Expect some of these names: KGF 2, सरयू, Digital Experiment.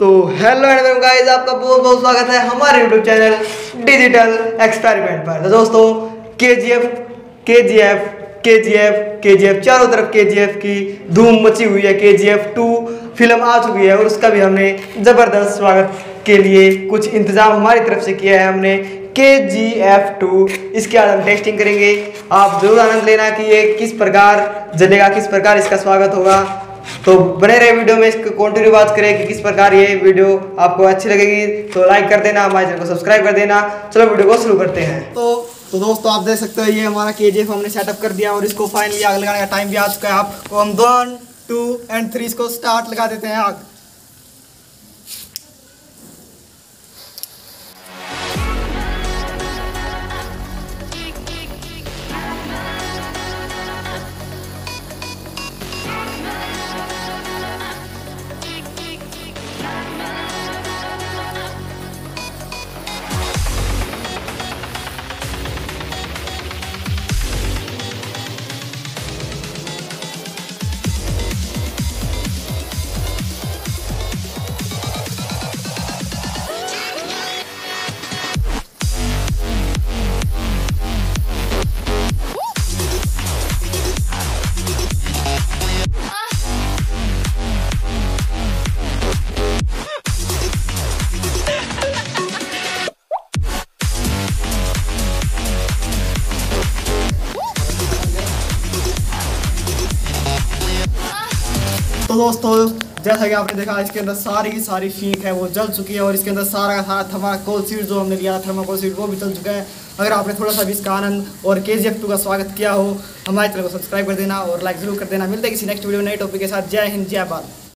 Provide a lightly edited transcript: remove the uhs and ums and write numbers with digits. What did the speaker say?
तो hello and guys, आपका बहुत बहुत स्वागत है हमारे यूट्यूब चैनल डिजिटल एक्सपेरिमेंट पर। तो दोस्तों KGF चारों तरफ KGF की धूम मची हुई है। KGF 2 फिल्म आ चुकी है और उसका भी हमने ज़बरदस्त स्वागत के लिए कुछ इंतज़ाम हमारी तरफ से किया है। हमने KGF 2 इसके आज हम टेस्टिंग करेंगे। आप जरूर आनंद लेना कि ये किस प्रकार जलेगा, किस प्रकार इसका स्वागत होगा। तो बने रहे वीडियो में, इसको कंटिन्यू बात करें कि किस प्रकार ये वीडियो आपको अच्छी लगेगी। तो लाइक कर देना, हमारे चैनल को सब्सक्राइब कर देना। चलो वीडियो को शुरू करते हैं। तो दोस्तों आप देख सकते हो ये हमारा KGF हमने सेटअप कर दिया और इसको फाइनली आग लगाने का टाइम भी आ चुका है। आपको हम 1, 2 एंड 3 इसको स्टार्ट लगा देते हैं आग। तो दोस्तों जैसा कि आपने देखा, इसके अंदर सारी की सारी फीक है वो जल चुकी है और इसके अंदर सारा का सारा थर्माकोल सीट जो हमने लिया थर्माकोल सीट वो भी जल चुका है। अगर आपने थोड़ा सा भी इसका आनंद और KGF 2 का स्वागत किया हो, हमारे चैनल को सब्सक्राइब कर देना और लाइक जरूर कर देना। मिलते हैं किसी नेक्स्ट वीडियो नए टॉपिक के साथ। जय हिंद, जय भारत।